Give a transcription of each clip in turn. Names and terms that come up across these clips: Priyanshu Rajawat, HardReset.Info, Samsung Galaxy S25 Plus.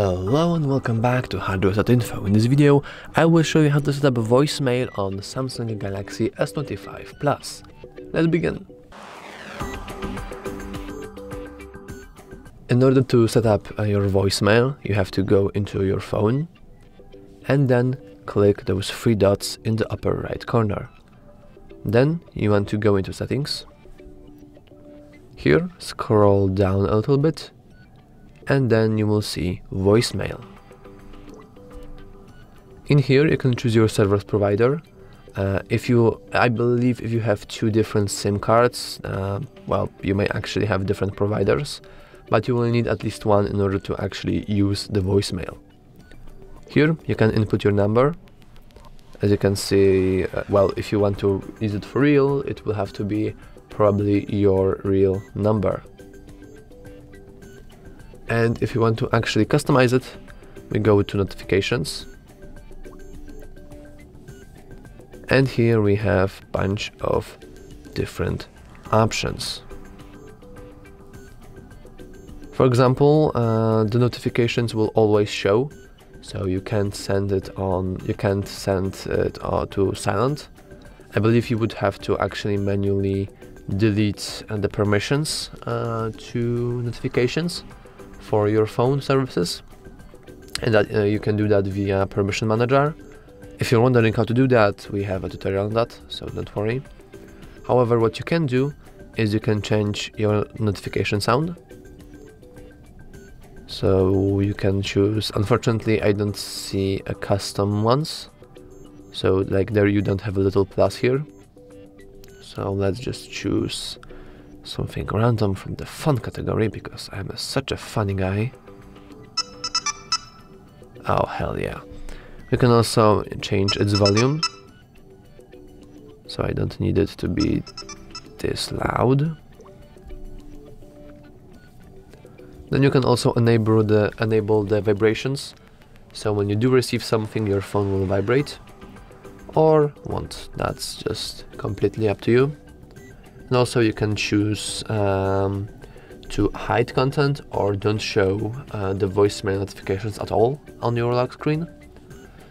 Hello and welcome back to HardReset.Info. In this video I will show you how to set up a voicemail on Samsung Galaxy S25 Plus. Let's begin. In order to set up your voicemail, you have to go into your phone and then click those three dots in the upper right corner. Then you want to go into settings. Here, scroll down a little bit, and then you will see voicemail. In here you can choose your service provider. I believe if you have two different SIM cards, well, you may actually have different providers, but you will need at least one in order to actually use the voicemail. Here you can input your number. As you can see, well, if you want to use it for real, it will have to be probably your real number. And if you want to actually customize it, we go to notifications. And here we have a bunch of different options. For example, the notifications will always show, so you can't send it on. You can't send it to silent. I believe you would have to actually manually delete the permissions to notifications for your phone services, and that you can do that via permission manager. If you're wondering how to do that, we have a tutorial on that, so don't worry. However, what you can do is you can change your notification sound. So you can choose, unfortunately I don't see a custom ones, so like there you don't have a little plus here. So let's just choose something random from the fun category, because I'm such a funny guy. Oh hell yeah. We can also change its volume, so I don't need it to be this loud. Then you can also enable the vibrations, so when you do receive something your phone will vibrate or won't. That's just completely up to you. And also you can choose to hide content or don't show the voicemail notifications at all on your lock screen.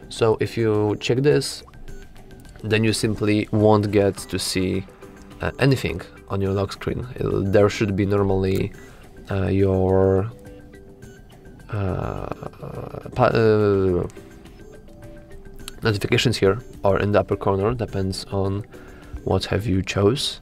So if you check this, then you simply won't get to see anything on your lock screen. There should be normally your notifications here or in the upper corner, depends on what have you chose.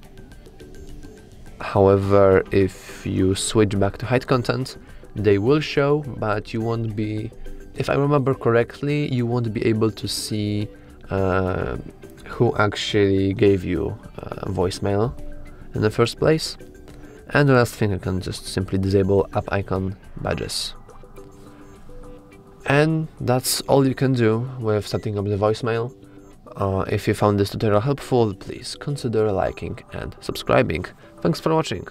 However, if you switch back to hide content, they will show, but you won't be, if I remember correctly, you won't be able to see who actually gave you voicemail in the first place. And the last thing, I can just simply disable app icon badges. And that's all you can do with setting up the voicemail. If you found this tutorial helpful, please consider liking and subscribing. Thanks for watching!